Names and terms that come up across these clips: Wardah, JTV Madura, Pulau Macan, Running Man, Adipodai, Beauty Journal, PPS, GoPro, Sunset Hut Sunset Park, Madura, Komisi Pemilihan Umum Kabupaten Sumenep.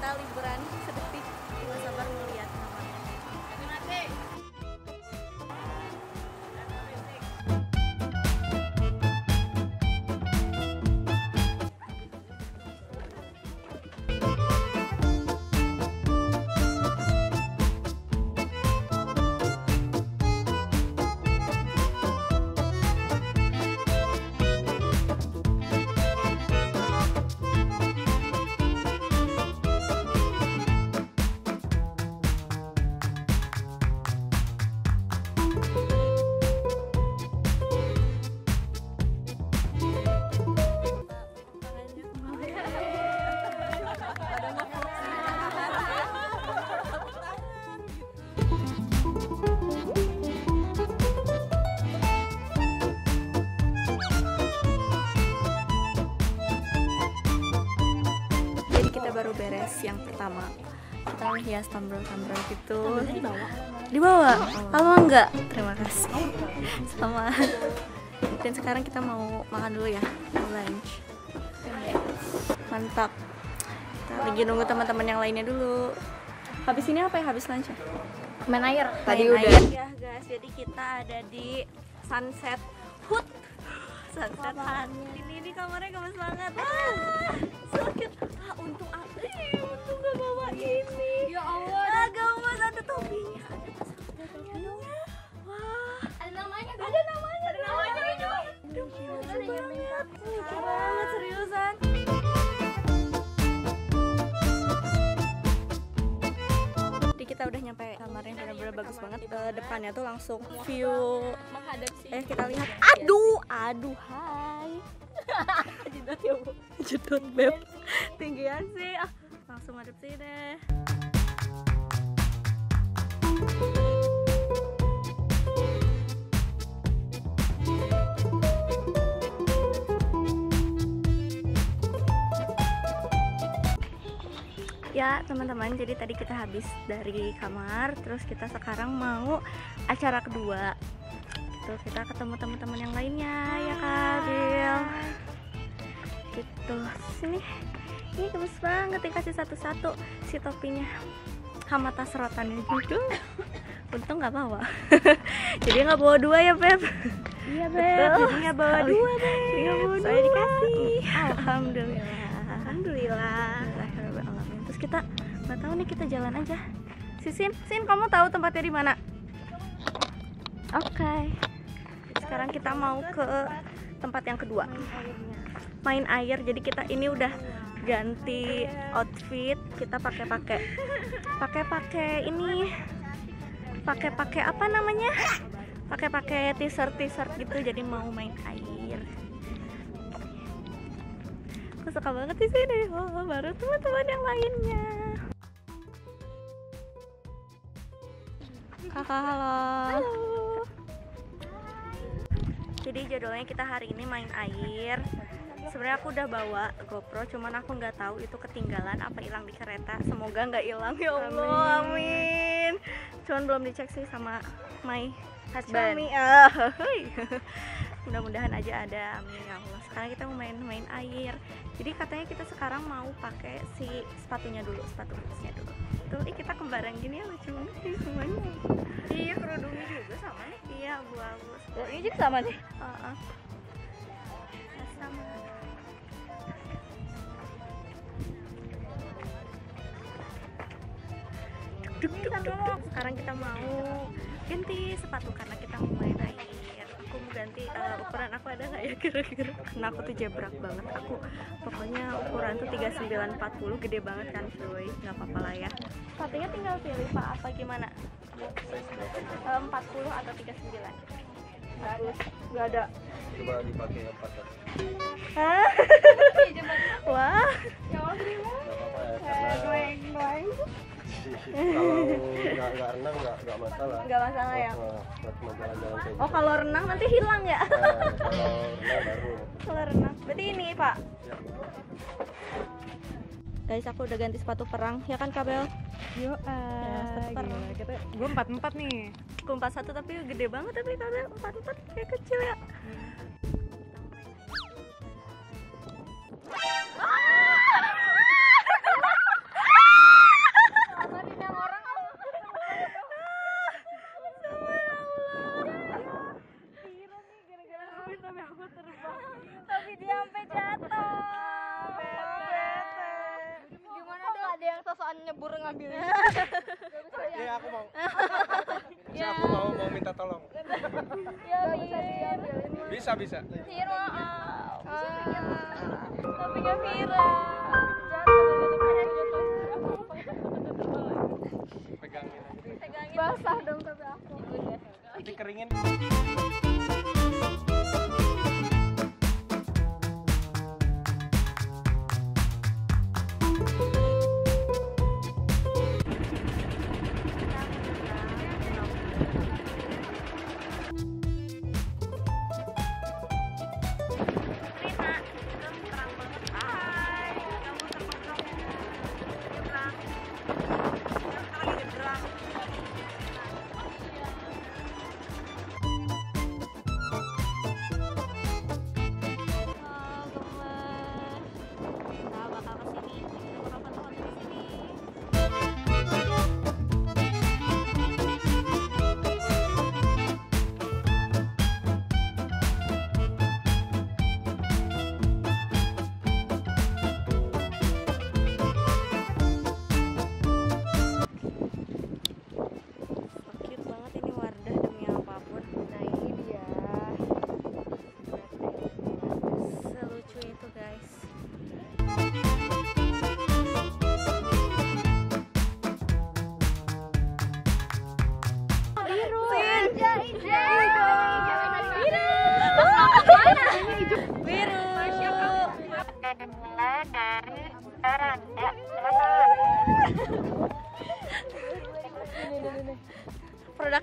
kita liburan sedetik. Tidak sabar melihat namanya. Baru beres yang pertama, kita menghias tumbrel-tumbrel gitu. Dibawa? Lama enggak? Terima kasih. Sama. Dan sekarang kita mau makan dulu ya, lunch. Mantap. Kita lagi nunggu teman-teman yang lainnya dulu. Habis ini apa ya? Habis lunch ya? Main air. Tadi main udah. Air. Ya guys, jadi kita ada di Sunset Hut Sunset Park. Ini kamarnya gemes banget. Sakit. Untung untung gak bawa ini. Ya Allah. Gemes, ada topinya, ada topinya. Wah, ada namanya. Ada namanya. Ada namanya itu. Gila banget, seriusan. Jadi kita udah nyampe kamarnya, benar-benar bagus banget. Depannya tuh langsung view. Kita lihat. Aduh, hai. Jedot ya Bu. Jedot beb. Tinggian sih. Langsung madep sini. Ya teman-teman, jadi tadi kita habis dari kamar, terus kita sekarang mau acara kedua. Gitu, kita ketemu teman-teman yang lainnya. Hai. Ya Kak Bil. Gitu. Sini. Ini gemes banget dikasih satu-satu si topinya. Sama tas rotannya gitu. Untung nggak bawa. Jadi nggak bawa dua ya, Beb. Iya, Beb. Jadi nggak bawa dua, Beb. Nggak bawa dua. Saya dikasih. Alhamdulillah. Alhamdulillah. Terus kita nggak tahu nih, kita jalan aja. Sin, kamu tahu tempatnya di mana? Oke, sekarang kita mau ke tempat yang kedua, main air. Jadi kita ini udah ganti outfit, kita pakai apa namanya? Pakai t-shirt gitu. Jadi mau main air. Aku suka banget di sini. Oh, baru teman-teman yang lainnya. Kakak halo. Halo. Jadi jadwalnya kita hari ini main air. Sebenarnya aku udah bawa GoPro, cuman aku nggak tahu itu ketinggalan apa hilang di kereta. Semoga nggak hilang ya Allah, amin. Cuman belum dicek sih sama my husband. Mudah-mudahan aja ada, amin ya Allah. Sekarang kita mau main air. Jadi katanya kita sekarang mau pakai si sepatunya dulu, sepatu khususnya dulu. Tuh, kita kembaran gini ya, lucu banget sih semuanya. Iya, kerudungnya juga sama nih. Iya, abu-abu. Ini juga sama nih. Sama. Sekarang kita mau ganti sepatu karena kita mau main air. Aku mau ganti ukuran aku ada nggak ya kira-kira? Karena aku tuh jebrak banget. Aku pokoknya ukuran tuh 39-40, gede banget kan, cuy. Nggak apa-apa lah ya. Sepatunya tinggal pilih Pak, apa gimana? 40 atau 39? Nggak ada. Coba dipakai 40. Hah? Wah. Jawab dulu. Doeng. Kalau nggak renang nggak masalah. Nggak masalah ya. Oh kalau renang nanti hilang ya? Kalau renang. Berarti ini Pak. Guys, aku udah ganti sepatu perang, ya kan Kabel? Yo, gue 44 nih. Gue 41 tapi gede banget, tapi Kabel 44 kayak kecil ya. sosokan nyebur ngambilnya. Iya, aku mau. Bisa, aku mau minta tolong. Iya, bisa bisa. Viral. Topiknya viral. Pegangin. Basah dong tapi aku. Nanti keringin.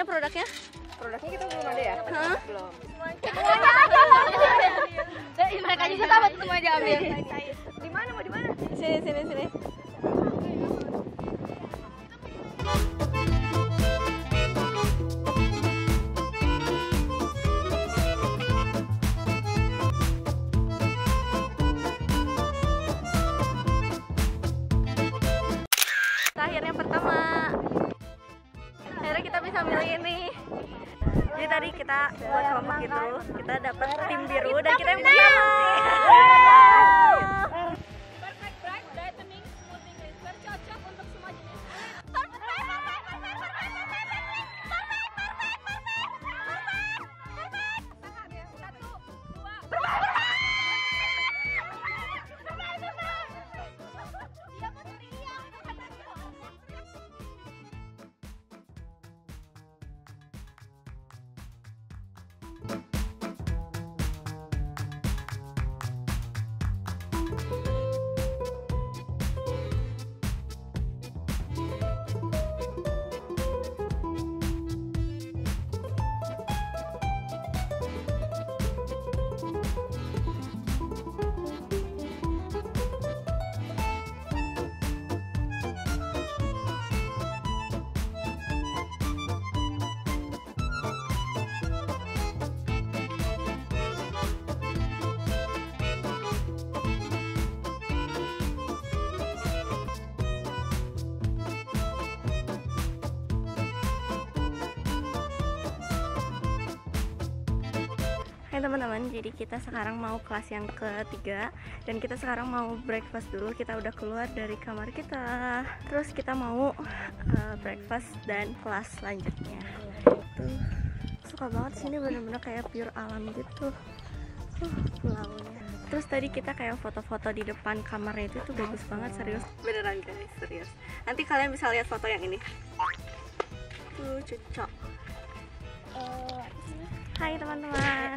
Produknya kita belum ada ya? Hah? Belum. Jadi mereka juga sama semua aja ambil. Di mana mau di mana? Sini. Akhirnya pertama. Akhirnya kita bisa milih ini. Jadi tadi kita buat kelompok gitu, kita dapat tim biru dan kita yang pertama. Perfect bright brightening smoothing cleanser cocok untuk semua jenis kulit. Teman-teman, jadi kita sekarang mau kelas yang ketiga dan kita sekarang mau breakfast dulu. Kita udah keluar dari kamar kita, terus kita mau breakfast dan kelas selanjutnya. Tuh, suka banget sini, bener-bener kayak pure alam gitu pulaunya. Terus tadi kita kayak foto-foto di depan kamarnya itu bagus banget, serius, beneran guys, serius. Nanti kalian bisa lihat foto yang ini tuh, cocok. Hai teman-teman.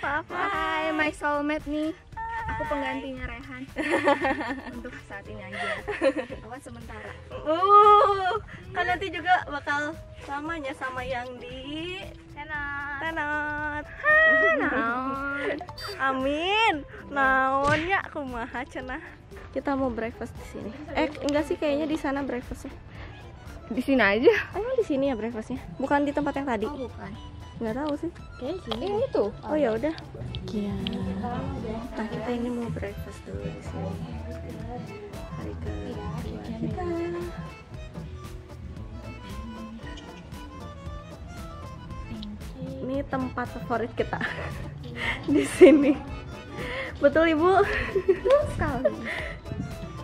Maaf. Hai, my soulmate nih. Aku penggantinya Rehan. Untuk saat ini aja. Awal sementara. Kan nanti juga bakal samanya sama yang di Tenot. Naon. Amin. Naonnya aku maha cenah. Kita mau breakfast di sini. Enggak sih, kayaknya di sana breakfastnya. Di sini aja. Emang di sini ya breakfastnya? Bukan di tempat yang tadi? Oh, bukan. Nggak tahu sih. Kayak sini. Ini tuh. Oh ya udah. Iya. Nah, kita ini mau breakfast dulu di sini. Hari ke kita. Ini tempat favorit kita. Di sini. Betul Ibu. Betul sekali.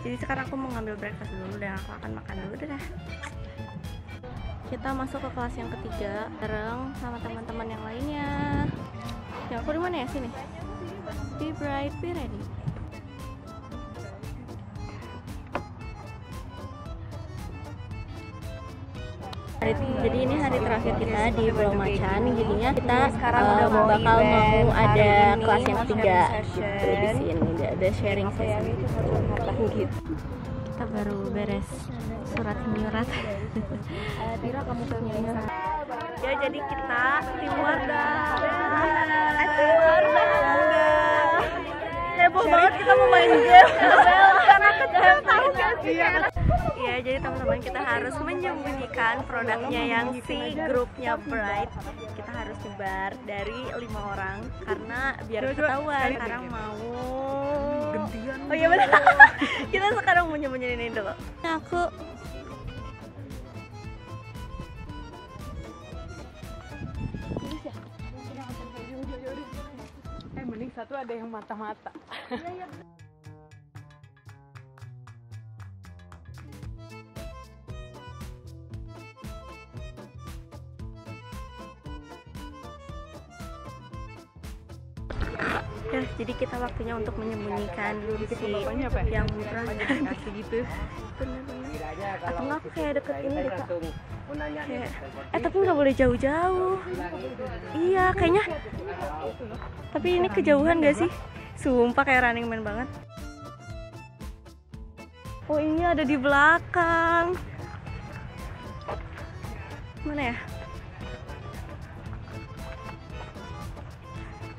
Jadi sekarang aku mau ngambil breakfast dulu dan aku akan makan dulu deh. Kita masuk ke kelas yang ketiga bareng sama teman-teman yang lainnya. Ya aku di mana ya, sini. Be bright, be ready. Jadi ini hari terakhir kita di Pulau Macan, jadinya kita bakal mau ada kelas yang ketiga di sini, ada sharing session gitu. Kita baru beres surat menyurat. Ya jadi kita tim Wardah, heboh banget kita mau main game karena kecil tahu nggak sih. Ya jadi teman-teman kita harus menyembunyikan produknya yang si grupnya Bright. Kita harus nyebar dari 5 orang karena biar ketahuan. Sekarang mau gantian. Oh iya benar. Kita sekarang mau nyembunyiin dulu. Nah, aku mending satu ada yang mata-mata. Ya, jadi kita waktunya untuk menyembunyikan si yang murah kasih gitu. Bener-bener. Atau nggak aku kayak deket ini deh kak. Tapi nggak boleh jauh-jauh. Iya kayaknya. Tapi ini kejauhan gak sih? Sumpah kayak Running Man banget. Oh ini ada di belakang. Mana ya?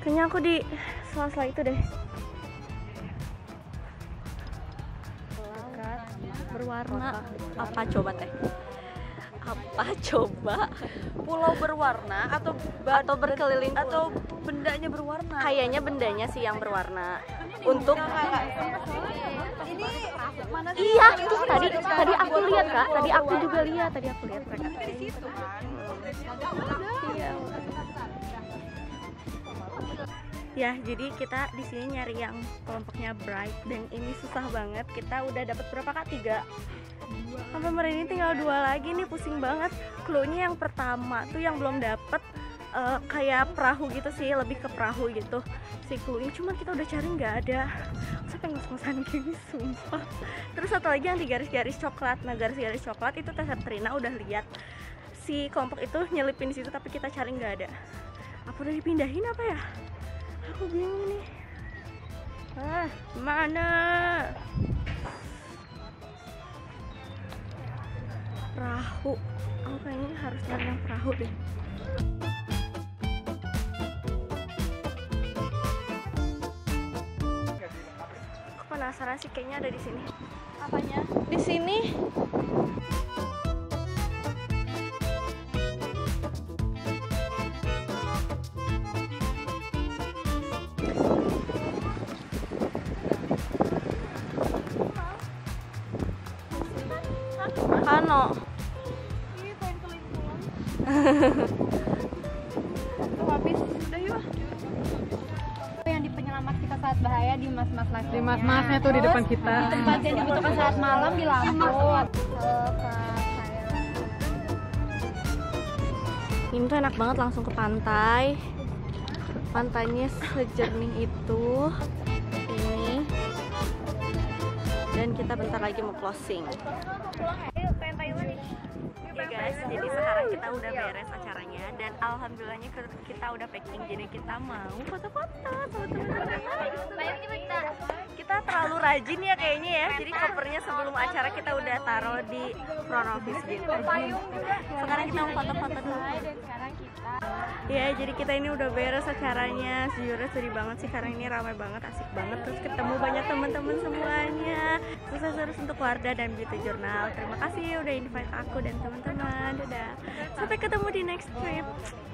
Kayaknya aku di sela-sela itu deh. Dekat, berwarna apa coba teh? Apa coba? Pulau berwarna atau berkeliling atau bendanya berwarna? Kayaknya bendanya sih yang berwarna. Untuk ini mana sih? Iya, itu tadi aku lihat, Kak. Tadi aku lihat mereka di situ kan. Iya. Ya, jadi kita di sini nyari yang kelompoknya Bright dan ini susah banget. Kita udah dapat berapa Kak? 3. Sampai hari ini tinggal 2 lagi nih, pusing banget. Cluenya yang pertama tuh yang belum dapet, kayak perahu gitu sih, lebih ke perahu gitu. Si cluenya cuman kita udah cari nggak ada. Sampai ngos-ngosan gini sumpah. Terus satu lagi yang di garis-garis coklat. Nah, garis-garis coklat itu Terina udah lihat. Si kelompok itu nyelipin di situ tapi kita cari nggak ada. Apa udah dipindahin apa ya? Aku bingung nih. Ah, mana? Perahu. Aku kayaknya harus cari yang perahu deh. Aku penasaran sih, kayaknya ada di sini. Apanya? Di sini. Ano. Ini poin kelimpungan. Tuh habis udah yuk. Itu yang di penyelamat kita saat bahaya di mas-mas lagi. Di mas-masnya tuh di depan kita. Di tempat yang dibutuhkan saat malam di lampu. Ini tuh enak banget langsung ke pantai. Pantainya sejernih itu. Ini. Dan kita bentar lagi mau closing. Ya guys, jadi sekarang kita udah beres acaranya dan alhamdulillahnya kita udah packing, jadi kita mau foto-foto sama teman-teman. Kita terlalu rajin ya kayaknya ya. Jadi kopernya sebelum acara kita udah taruh di front office gitu. Sekarang kita mau foto-foto dulu. Ya jadi kita ini udah beres acaranya. Sejujurnya sedih banget sih karena ini ramai banget, asik banget. Terus ketemu banyak teman-teman semuanya. Sukses terus untuk Wardah dan Beauty Journal. Terima kasih udah invite aku dan teman-teman. Dadah. Sampai ketemu di next trip.